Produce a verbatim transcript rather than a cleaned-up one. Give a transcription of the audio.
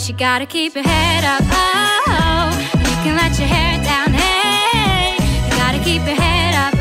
but you gotta keep your head up. Oh, you can let your hair down, hey, you gotta keep your head up.